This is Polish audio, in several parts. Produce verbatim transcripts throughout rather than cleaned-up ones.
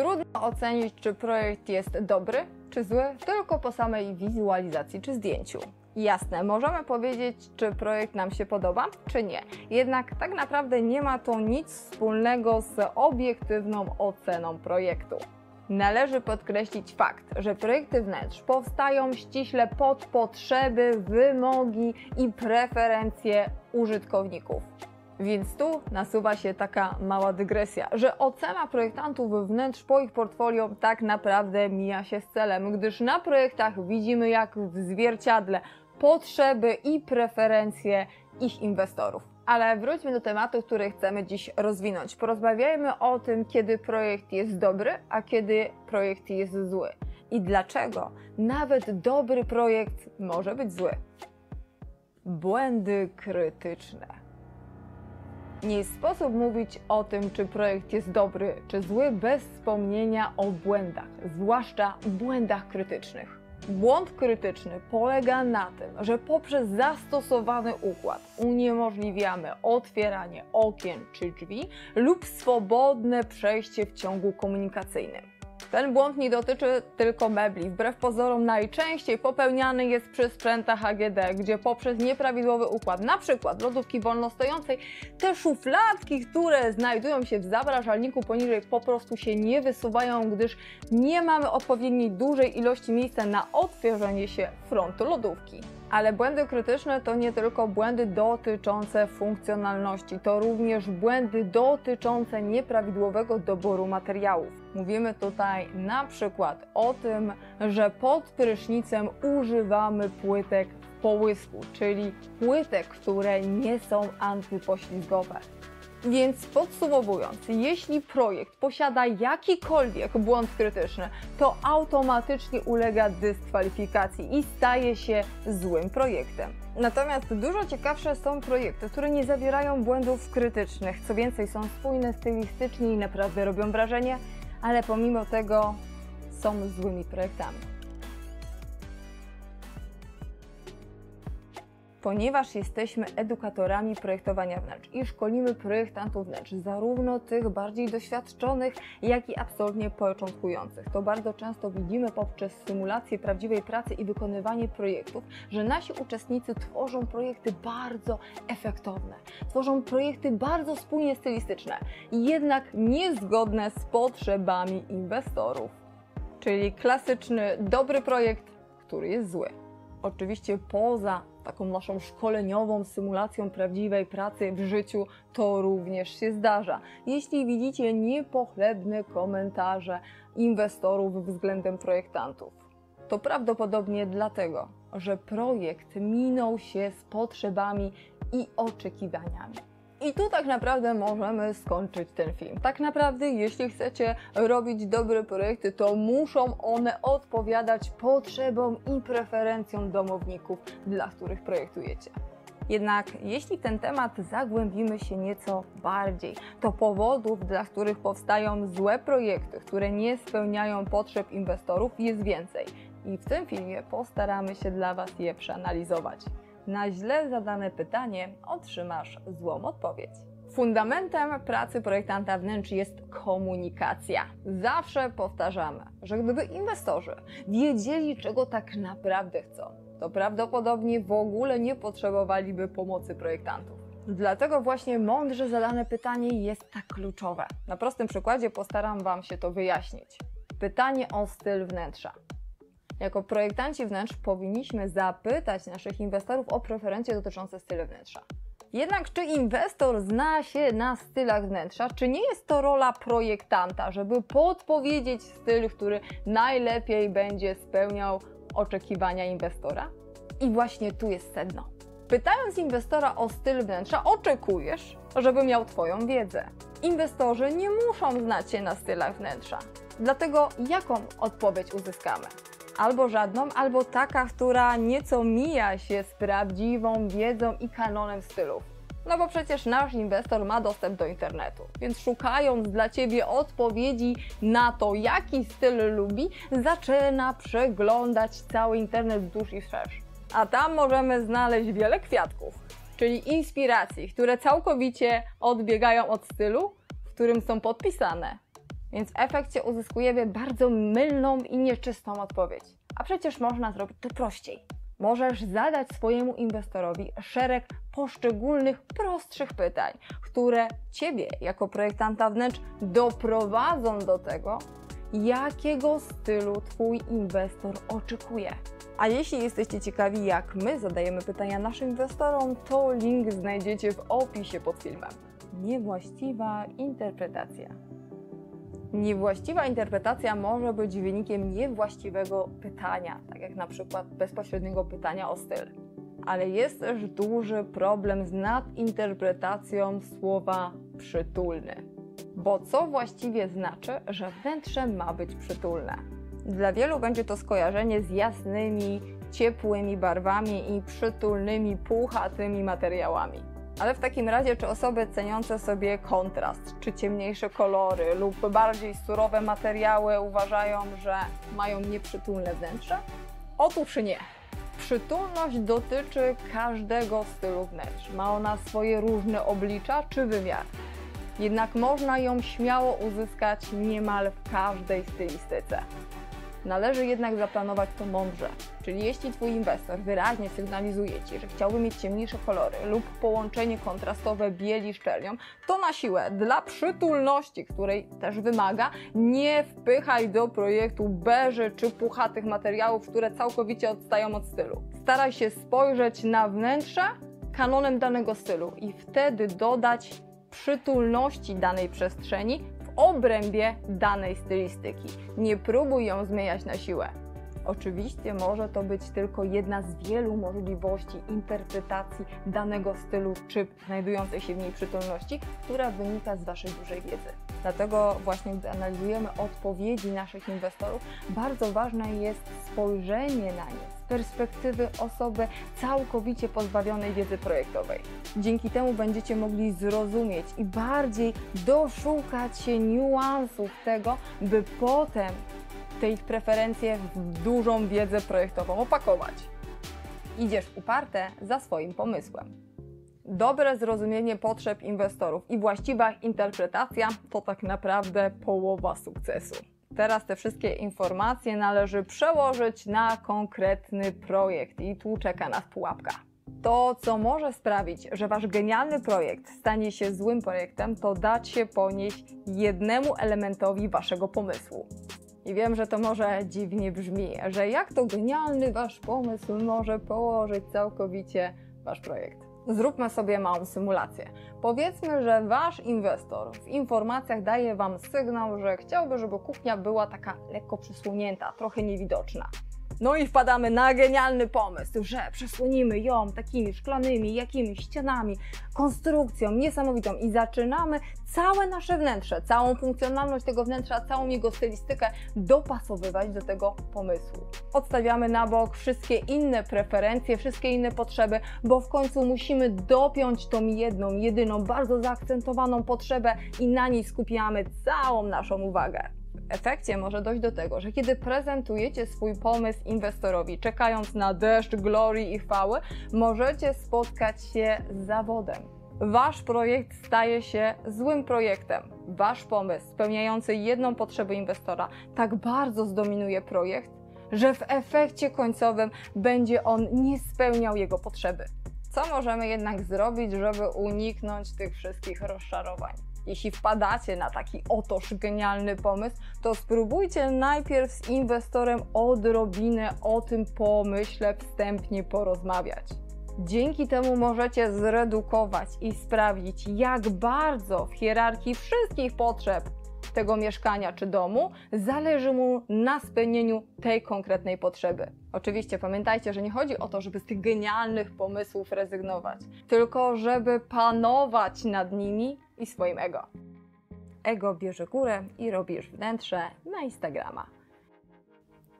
Trudno ocenić, czy projekt jest dobry, czy zły, tylko po samej wizualizacji czy zdjęciu. Jasne, możemy powiedzieć, czy projekt nam się podoba, czy nie. Jednak tak naprawdę nie ma to nic wspólnego z obiektywną oceną projektu. Należy podkreślić fakt, że projekty wnętrz powstają ściśle pod potrzeby, wymogi i preferencje użytkowników. Więc tu nasuwa się taka mała dygresja, że ocena projektantów wnętrz po ich portfolio tak naprawdę mija się z celem, gdyż na projektach widzimy jak w zwierciadle potrzeby i preferencje ich inwestorów. Ale wróćmy do tematu, który chcemy dziś rozwinąć. Porozmawiajmy o tym, kiedy projekt jest dobry, a kiedy projekt jest zły. I dlaczego nawet dobry projekt może być zły. Błędy krytyczne. Nie sposób mówić o tym, czy projekt jest dobry, czy zły, bez wspomnienia o błędach, zwłaszcza błędach krytycznych. Błąd krytyczny polega na tym, że poprzez zastosowany układ uniemożliwiamy otwieranie okien czy drzwi lub swobodne przejście w ciągu komunikacyjnym. Ten błąd nie dotyczy tylko mebli. Wbrew pozorom najczęściej popełniany jest przy sprzętach A G D, gdzie poprzez nieprawidłowy układ, np. lodówki wolnostojącej, te szufladki, które znajdują się w zamrażalniku poniżej, po prostu się nie wysuwają, gdyż nie mamy odpowiedniej dużej ilości miejsca na otwierzenie się frontu lodówki. Ale błędy krytyczne to nie tylko błędy dotyczące funkcjonalności, to również błędy dotyczące nieprawidłowego doboru materiałów. Mówimy tutaj na przykład o tym, że pod prysznicem używamy płytek w połysku, czyli płytek, które nie są antypoślizgowe. Więc podsumowując, jeśli projekt posiada jakikolwiek błąd krytyczny, to automatycznie ulega dyskwalifikacji i staje się złym projektem. Natomiast dużo ciekawsze są projekty, które nie zawierają błędów krytycznych. Co więcej, są spójne stylistycznie i naprawdę robią wrażenie, ale pomimo tego są złymi projektami. Ponieważ jesteśmy edukatorami projektowania wnętrz i szkolimy projektantów wnętrz, zarówno tych bardziej doświadczonych, jak i absolutnie początkujących, to bardzo często widzimy poprzez symulację prawdziwej pracy i wykonywanie projektów, że nasi uczestnicy tworzą projekty bardzo efektowne, tworzą projekty bardzo spójnie stylistyczne, jednak niezgodne z potrzebami inwestorów. Czyli klasyczny dobry projekt, który jest zły. Oczywiście poza taką naszą szkoleniową symulacją prawdziwej pracy w życiu to również się zdarza. Jeśli widzicie niepochlebne komentarze inwestorów względem projektantów, to prawdopodobnie dlatego, że projekt minął się z potrzebami i oczekiwaniami. I tu tak naprawdę możemy skończyć ten film. Tak naprawdę, jeśli chcecie robić dobre projekty, to muszą one odpowiadać potrzebom i preferencjom domowników, dla których projektujecie. Jednak jeśli ten temat zagłębimy się nieco bardziej, to powodów, dla których powstają złe projekty, które nie spełniają potrzeb inwestorów, jest więcej. I w tym filmie postaramy się dla Was je przeanalizować. Na źle zadane pytanie otrzymasz złą odpowiedź. Fundamentem pracy projektanta wnętrz jest komunikacja. Zawsze powtarzamy, że gdyby inwestorzy wiedzieli, czego tak naprawdę chcą, to prawdopodobnie w ogóle nie potrzebowaliby pomocy projektantów. Dlatego właśnie mądrze zadane pytanie jest tak kluczowe. Na prostym przykładzie postaram Wam się to wyjaśnić. Pytanie o styl wnętrza. Jako projektanci wnętrz powinniśmy zapytać naszych inwestorów o preferencje dotyczące stylu wnętrza. Jednak czy inwestor zna się na stylach wnętrza? Czy nie jest to rola projektanta, żeby podpowiedzieć styl, który najlepiej będzie spełniał oczekiwania inwestora? I właśnie tu jest sedno. Pytając inwestora o styl wnętrza, oczekujesz, żeby miał Twoją wiedzę. Inwestorzy nie muszą znać się na stylach wnętrza. Dlatego jaką odpowiedź uzyskamy? Albo żadną, albo taka, która nieco mija się z prawdziwą wiedzą i kanonem stylów. No bo przecież nasz inwestor ma dostęp do internetu, więc szukając dla Ciebie odpowiedzi na to, jaki styl lubi, zaczyna przeglądać cały internet wzdłuż i wszerz. A tam możemy znaleźć wiele kwiatków, czyli inspiracji, które całkowicie odbiegają od stylu, w którym są podpisane. Więc w efekcie uzyskujemy bardzo mylną i nieczystą odpowiedź. A przecież można zrobić to prościej. Możesz zadać swojemu inwestorowi szereg poszczególnych, prostszych pytań, które Ciebie jako projektanta wnętrz doprowadzą do tego, jakiego stylu Twój inwestor oczekuje. A jeśli jesteście ciekawi, jak my zadajemy pytania naszym inwestorom, to link znajdziecie w opisie pod filmem. Niewłaściwa interpretacja. Niewłaściwa interpretacja może być wynikiem niewłaściwego pytania, tak jak na przykład bezpośredniego pytania o styl. Ale jest też duży problem z nadinterpretacją słowa przytulny. Bo co właściwie znaczy, że wnętrze ma być przytulne? Dla wielu będzie to skojarzenie z jasnymi, ciepłymi barwami i przytulnymi, puchatymi materiałami. Ale w takim razie, czy osoby ceniące sobie kontrast, czy ciemniejsze kolory lub bardziej surowe materiały uważają, że mają nieprzytulne wnętrze? Otóż nie. Przytulność dotyczy każdego stylu wnętrz. Ma ona swoje różne oblicza czy wymiary. Jednak można ją śmiało uzyskać niemal w każdej stylistyce. Należy jednak zaplanować to mądrze, czyli jeśli Twój inwestor wyraźnie sygnalizuje Ci, że chciałby mieć ciemniejsze kolory lub połączenie kontrastowe bieli z czernią, to na siłę, dla przytulności, której też wymaga, nie wpychaj do projektu beży czy puchatych materiałów, które całkowicie odstają od stylu. Staraj się spojrzeć na wnętrze kanonem danego stylu i wtedy dodać przytulności danej przestrzeni w obrębie danej stylistyki. Nie próbuj ją zmieniać na siłę. Oczywiście może to być tylko jedna z wielu możliwości interpretacji danego stylu czy znajdującej się w niej przytulności, która wynika z Waszej dużej wiedzy. Dlatego właśnie gdy analizujemy odpowiedzi naszych inwestorów, bardzo ważne jest spojrzenie na nie z perspektywy osoby całkowicie pozbawionej wiedzy projektowej. Dzięki temu będziecie mogli zrozumieć i bardziej doszukać się niuansów tego, by potem te ich preferencje w dużą wiedzę projektową opakować. Idziesz uparte za swoim pomysłem. Dobre zrozumienie potrzeb inwestorów i właściwa interpretacja to tak naprawdę połowa sukcesu. Teraz te wszystkie informacje należy przełożyć na konkretny projekt i tu czeka nas pułapka. To, co może sprawić, że Wasz genialny projekt stanie się złym projektem, to dać się ponieść jednemu elementowi Waszego pomysłu. I wiem, że to może dziwnie brzmi, że jak to genialny Wasz pomysł może położyć całkowicie Wasz projekt. Zróbmy sobie małą symulację. Powiedzmy, że Wasz inwestor w informacjach daje Wam sygnał, że chciałby, żeby kuchnia była taka lekko przysłonięta, trochę niewidoczna. No i wpadamy na genialny pomysł, że przysłonimy ją takimi szklanymi, jakimiś ścianami, konstrukcją niesamowitą i zaczynamy całe nasze wnętrze, całą funkcjonalność tego wnętrza, całą jego stylistykę dopasowywać do tego pomysłu. Odstawiamy na bok wszystkie inne preferencje, wszystkie inne potrzeby, bo w końcu musimy dopiąć tą jedną, jedyną, bardzo zaakcentowaną potrzebę i na niej skupiamy całą naszą uwagę. W efekcie może dojść do tego, że kiedy prezentujecie swój pomysł inwestorowi, czekając na deszcz glorii i chwały, możecie spotkać się z zawodem. Wasz projekt staje się złym projektem. Wasz pomysł spełniający jedną potrzebę inwestora tak bardzo zdominuje projekt, że w efekcie końcowym będzie on nie spełniał jego potrzeby. Co możemy jednak zrobić, żeby uniknąć tych wszystkich rozczarowań? Jeśli wpadacie na taki otoż genialny pomysł, to spróbujcie najpierw z inwestorem odrobinę o tym pomyśle wstępnie porozmawiać. Dzięki temu możecie zredukować i sprawdzić, jak bardzo w hierarchii wszystkich potrzeb tego mieszkania czy domu zależy mu na spełnieniu tej konkretnej potrzeby. Oczywiście pamiętajcie, że nie chodzi o to, żeby z tych genialnych pomysłów rezygnować, tylko żeby panować nad nimi i swoim ego. Ego bierze górę i robisz wnętrze na Instagrama.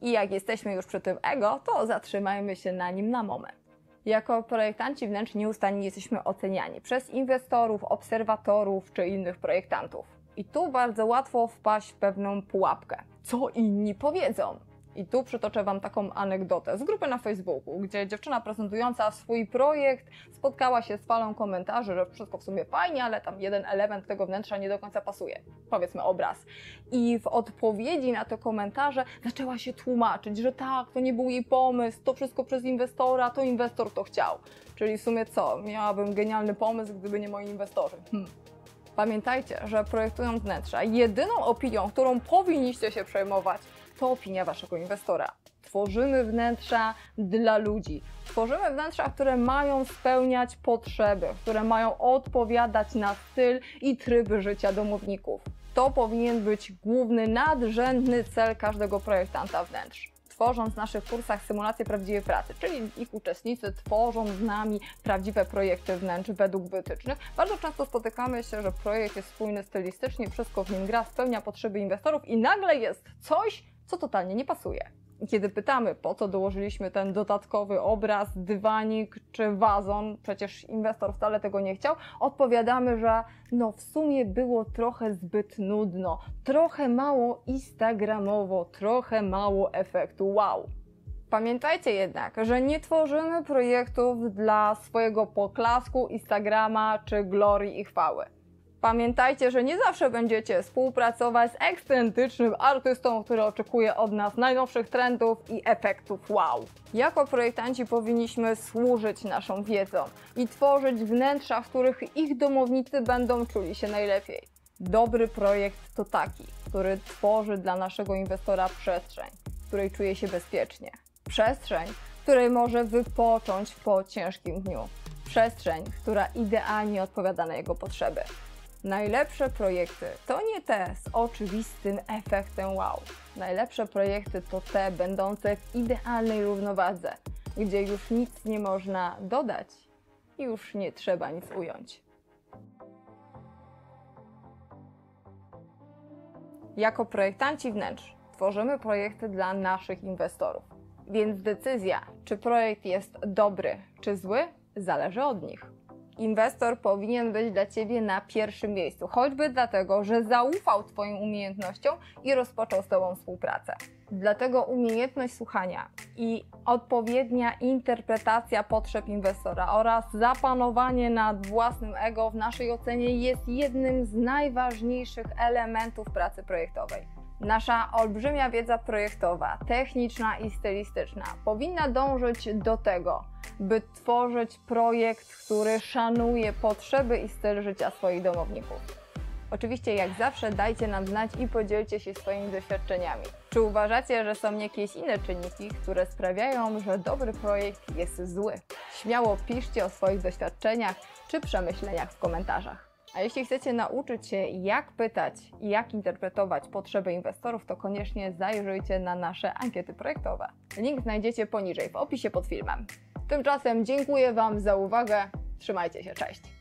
I jak jesteśmy już przy tym ego, to zatrzymajmy się na nim na moment. Jako projektanci wnętrz nieustannie jesteśmy oceniani przez inwestorów, obserwatorów czy innych projektantów. I tu bardzo łatwo wpaść w pewną pułapkę. Co inni powiedzą? I tu przytoczę Wam taką anegdotę z grupy na Facebooku, gdzie dziewczyna prezentująca swój projekt spotkała się z falą komentarzy, że wszystko w sumie fajnie, ale tam jeden element tego wnętrza nie do końca pasuje, powiedzmy obraz. I w odpowiedzi na te komentarze zaczęła się tłumaczyć, że tak, to nie był jej pomysł, to wszystko przez inwestora, to inwestor to chciał. Czyli w sumie co? Miałabym genialny pomysł, gdyby nie moi inwestorzy. Hmm. Pamiętajcie, że projektując wnętrza, jedyną opinią, którą powinniście się przejmować, to opinia waszego inwestora. Tworzymy wnętrza dla ludzi. Tworzymy wnętrza, które mają spełniać potrzeby, które mają odpowiadać na styl i tryb życia domowników. To powinien być główny, nadrzędny cel każdego projektanta wnętrz. Tworząc w naszych kursach symulację prawdziwej pracy, czyli ich uczestnicy tworzą z nami prawdziwe projekty wnętrz według wytycznych, bardzo często spotykamy się, że projekt jest spójny stylistycznie, wszystko w nim gra, spełnia potrzeby inwestorów i nagle jest coś, co totalnie nie pasuje. Kiedy pytamy, po co dołożyliśmy ten dodatkowy obraz, dywanik czy wazon, przecież inwestor wcale tego nie chciał, odpowiadamy, że no w sumie było trochę zbyt nudno, trochę mało instagramowo, trochę mało efektu wow. Pamiętajcie jednak, że nie tworzymy projektów dla swojego poklasku, Instagrama czy glorii i chwały. Pamiętajcie, że nie zawsze będziecie współpracować z ekscentrycznym artystą, który oczekuje od nas najnowszych trendów i efektów wow. Jako projektanci powinniśmy służyć naszą wiedzą i tworzyć wnętrza, w których ich domownicy będą czuli się najlepiej. Dobry projekt to taki, który tworzy dla naszego inwestora przestrzeń, w której czuje się bezpiecznie. Przestrzeń, w której może wypocząć po ciężkim dniu. Przestrzeń, która idealnie odpowiada na jego potrzeby. Najlepsze projekty to nie te z oczywistym efektem wow. Najlepsze projekty to te będące w idealnej równowadze, gdzie już nic nie można dodać i już nie trzeba nic ująć. Jako projektanci wnętrz tworzymy projekty dla naszych inwestorów, więc decyzja, czy projekt jest dobry czy zły, zależy od nich. Inwestor powinien być dla Ciebie na pierwszym miejscu, choćby dlatego, że zaufał Twoim umiejętnościom i rozpoczął z Tobą współpracę. Dlatego umiejętność słuchania i odpowiednia interpretacja potrzeb inwestora oraz zapanowanie nad własnym ego w naszej ocenie jest jednym z najważniejszych elementów pracy projektowej. Nasza olbrzymia wiedza projektowa, techniczna i stylistyczna powinna dążyć do tego, by tworzyć projekt, który szanuje potrzeby i styl życia swoich domowników. Oczywiście jak zawsze dajcie nam znać i podzielcie się swoimi doświadczeniami. Czy uważacie, że są jakieś inne czynniki, które sprawiają, że dobry projekt jest zły? Śmiało piszcie o swoich doświadczeniach czy przemyśleniach w komentarzach. A jeśli chcecie nauczyć się, jak pytać i jak interpretować potrzeby inwestorów, to koniecznie zajrzyjcie na nasze ankiety projektowe. Link znajdziecie poniżej w opisie pod filmem. Tymczasem dziękuję Wam za uwagę, trzymajcie się, cześć!